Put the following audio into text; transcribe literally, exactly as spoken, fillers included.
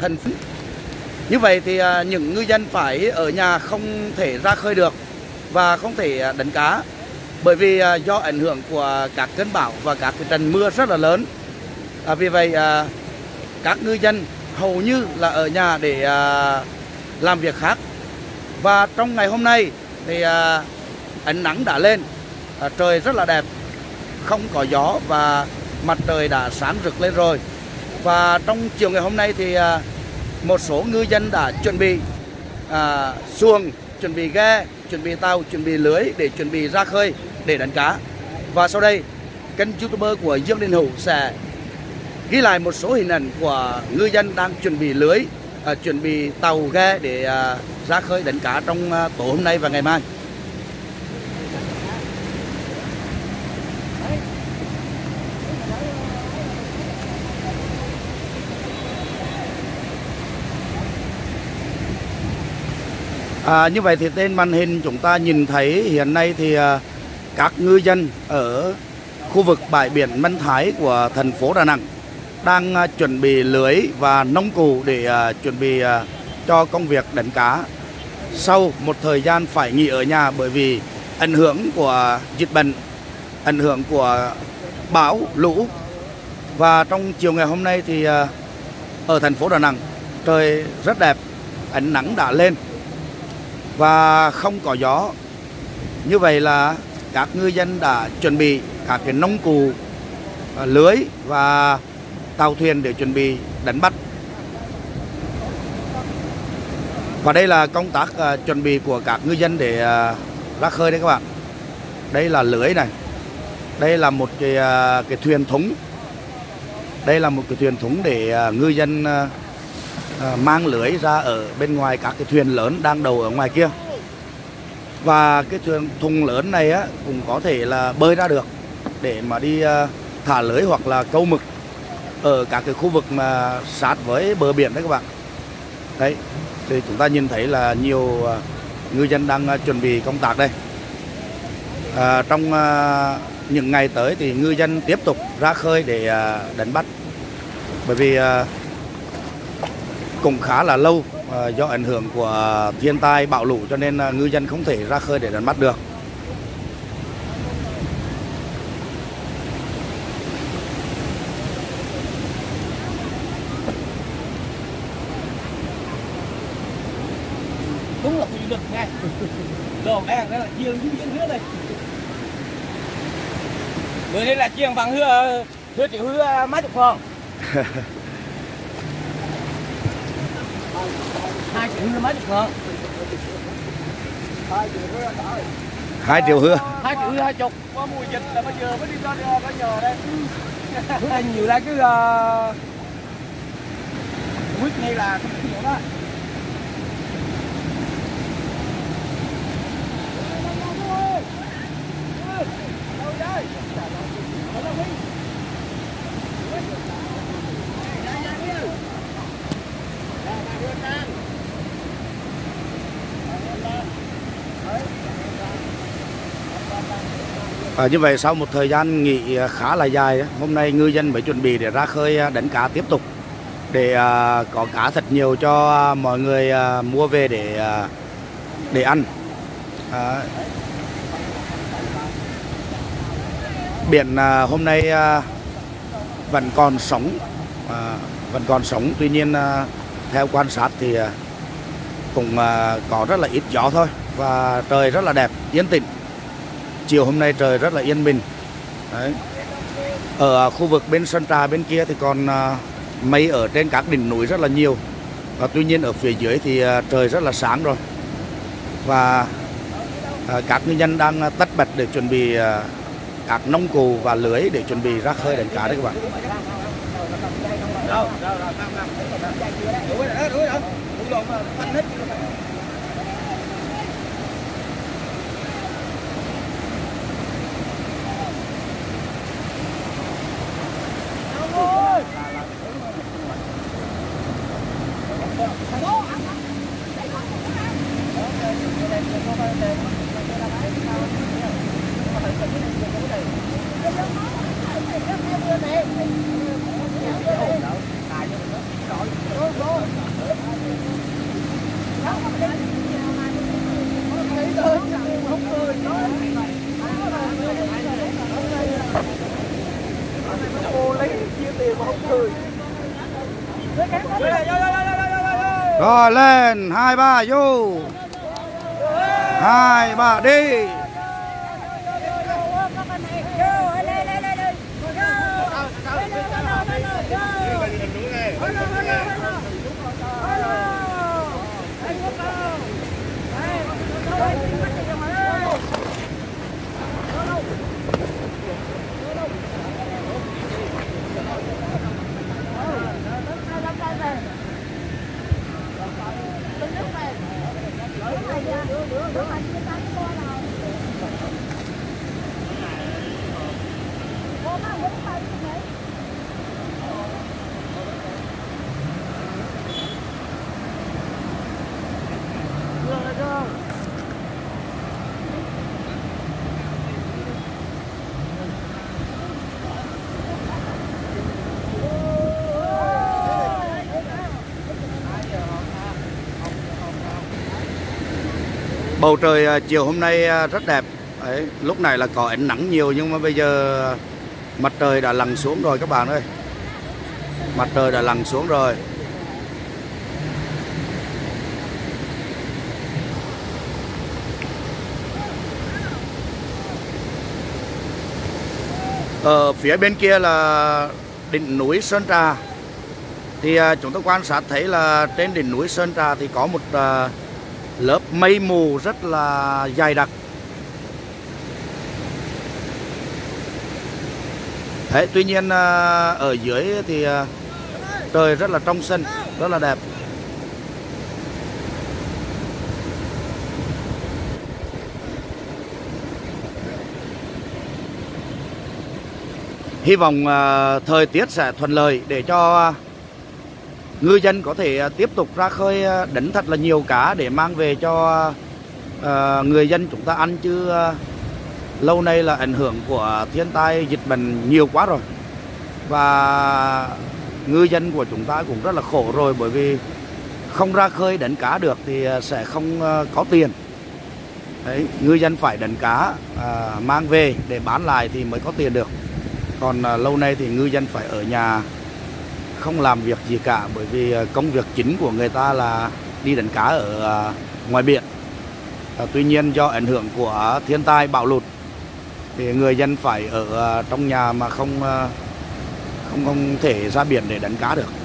thần phí. Như vậy thì những ngư dân phải ở nhà không thể ra khơi được và không thể đánh cá, bởi vì do ảnh hưởng của các cơn bão và các cái trận mưa rất là lớn. À, vì vậy à, các ngư dân hầu như là ở nhà để à, làm việc khác. Và trong ngày hôm nay thì à, ánh nắng đã lên, à, trời rất là đẹp, không có gió và mặt trời đã sáng rực lên rồi. Và trong chiều ngày hôm nay thì à, một số ngư dân đã chuẩn bị à, xuồng, chuẩn bị ghe, chuẩn bị tàu, chuẩn bị lưới để chuẩn bị ra khơi để đánh cá. Và sau đây kênh YouTuber của Dương Đình Hữu sẽ ghi lại một số hình ảnh của ngư dân đang chuẩn bị lưới, à, chuẩn bị tàu ghe để à, ra khơi đánh cá trong à, tối hôm nay và ngày mai. À, như vậy thì trên màn hình chúng ta nhìn thấy hiện nay thì à, các ngư dân ở khu vực bãi biển Mân Thái của thành phố Đà Nẵng đang à, chuẩn bị lưới và nông cụ để à, chuẩn bị à, cho công việc đánh cá sau một thời gian phải nghỉ ở nhà, bởi vì ảnh hưởng của dịch bệnh, ảnh hưởng của bão lũ. Và trong chiều ngày hôm nay thì à, ở thành phố Đà Nẵng trời rất đẹp, ánh nắng đã lên và không có gió. Như vậy là các ngư dân đã chuẩn bị các cái nông cụ, lưới và tàu thuyền để chuẩn bị đánh bắt. Và đây là công tác uh, chuẩn bị của các ngư dân để uh, ra khơi đấy các bạn. Đây là lưới này, đây là một cái, uh, cái thuyền thúng, đây là một cái thuyền thúng để uh, ngư dân uh, mang lưới ra ở bên ngoài các cái thuyền lớn đang đậu ở ngoài kia. Và cái thuyền thùng lớn này á, cũng có thể là bơi ra được để mà đi thả lưới hoặc là câu mực ở các cái khu vực mà sát với bờ biển đấy các bạn. Đấy, thì chúng ta nhìn thấy là nhiều ngư dân đang chuẩn bị công tác đây. À, trong những ngày tới thì ngư dân tiếp tục ra khơi để đánh bắt, bởi vì cũng khá là lâu à, do ảnh hưởng của thiên tai bão lũ cho nên à, ngư dân không thể ra khơi để đánh bắt được. Đúng là quy lực ngay. Đồ ăn đó là chiên dưới biển hứa đây. Người đây là chiên bằng hứa, hứa triệu hứa mấy chục con. hai triệu hứa, hai triệu hứa hai chục. Có mùa dịch là bây giờ mới đi ra bây giờ đây. Hứa anh nhiều ra cứ quyết ngay là không hiểu đó. À, như vậy sau một thời gian nghỉ khá là dài, hôm nay ngư dân mới chuẩn bị để ra khơi đánh cá tiếp tục, để à, có cá thật nhiều cho mọi người à, mua về để à, để ăn. À, biển à, hôm nay à, vẫn còn sóng, à, vẫn còn sóng. Tuy nhiên à, theo quan sát thì à, cũng à, có rất là ít gió thôi và trời rất là đẹp, yên tĩnh. Chiều hôm nay trời rất là yên bình. Đấy. Ở khu vực bên Sơn Trà bên kia thì còn mây ở trên các đỉnh núi rất là nhiều. Và tuy nhiên ở phía dưới thì trời rất là sáng rồi. Và các ngư dân đang tất bật để chuẩn bị các nông cụ và lưới để chuẩn bị ra khơi đánh cá đấy các bạn. Hãy subscribe cho kênh Ghiền Mì Gõ để không bỏ lỡ những video hấp dẫn. Rồi lên, hai ba vô. Hai ba đi. Bầu trời chiều hôm nay rất đẹp. Đấy, lúc này là có ánh nắng nhiều nhưng mà bây giờ mặt trời đã lặn xuống rồi các bạn ơi. Mặt trời đã lặn xuống rồi. Ở phía bên kia là đỉnh núi Sơn Trà. Thì chúng tôi quan sát thấy là trên đỉnh núi Sơn Trà thì có một lớp mây mù rất là dày đặc. Đấy, tuy nhiên ở dưới thì trời rất là trong xanh, rất là đẹp. Hy vọng thời tiết sẽ thuận lợi để cho ngư dân có thể tiếp tục ra khơi đánh thật là nhiều cá để mang về cho người dân chúng ta ăn, chứ lâu nay là ảnh hưởng của thiên tai dịch bệnh nhiều quá rồi. Và ngư dân của chúng ta cũng rất là khổ rồi, bởi vì không ra khơi đánh cá được thì sẽ không có tiền. Đấy, ngư dân phải đánh cá à, mang về để bán lại thì mới có tiền được. Còn à, lâu nay thì ngư dân phải ở nhà không làm việc gì cả, bởi vì công việc chính của người ta là đi đánh cá ở ngoài biển. À, tuy nhiên do ảnh hưởng của thiên tai bão lụt thì người dân phải ở trong nhà mà không không không thể ra biển để đánh cá được.